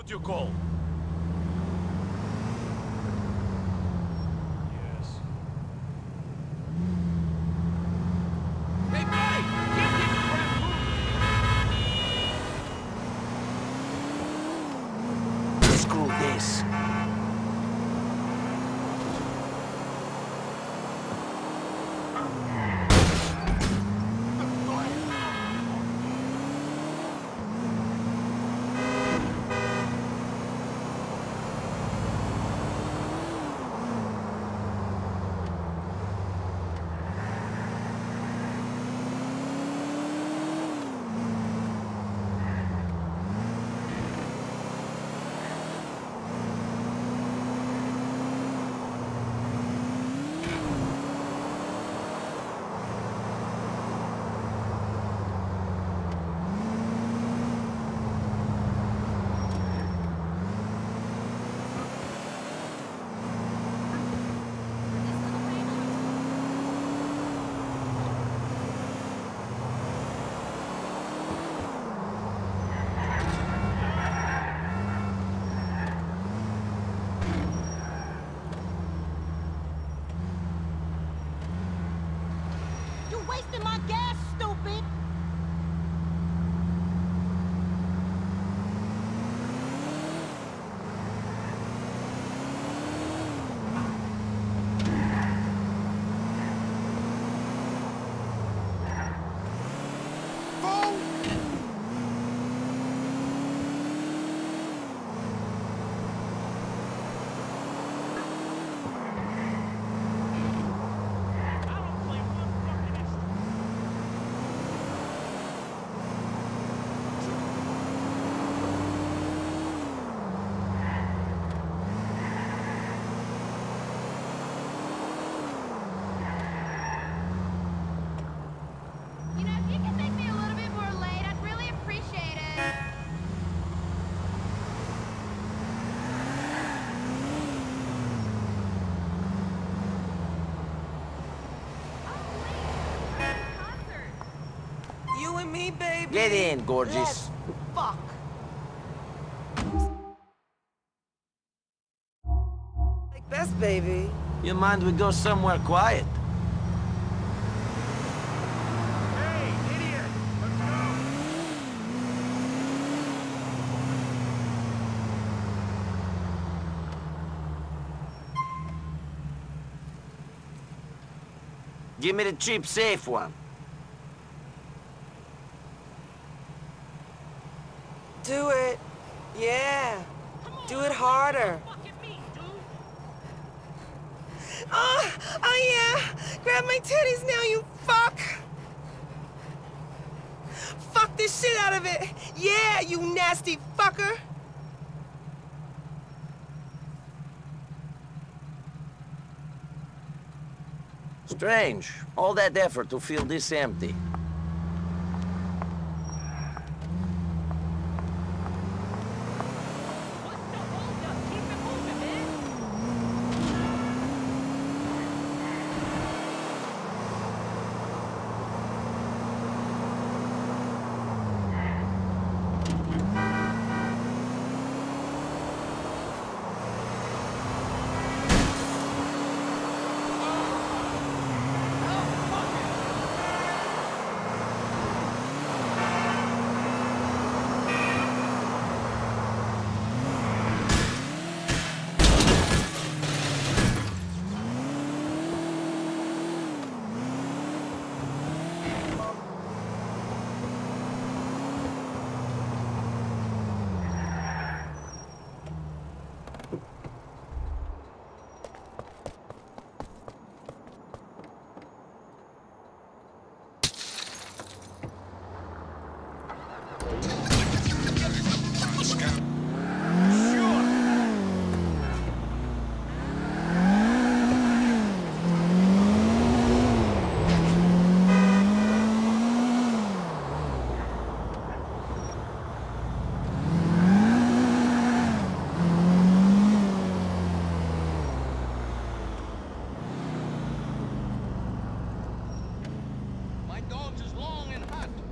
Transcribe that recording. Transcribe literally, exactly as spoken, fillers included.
would you call? Wasting my gas, stupid! Baby. Get in, gorgeous. Let's fuck. Like this, baby. You mind we go somewhere quiet? Give me the cheap, safe one. Do it. Yeah. On, do it harder. Me, oh, oh yeah. Grab my titties now, you fuck. Fuck this shit out of it. Yeah, you nasty fucker. Strange. All that effort to feel this empty. Dogs is long and hot.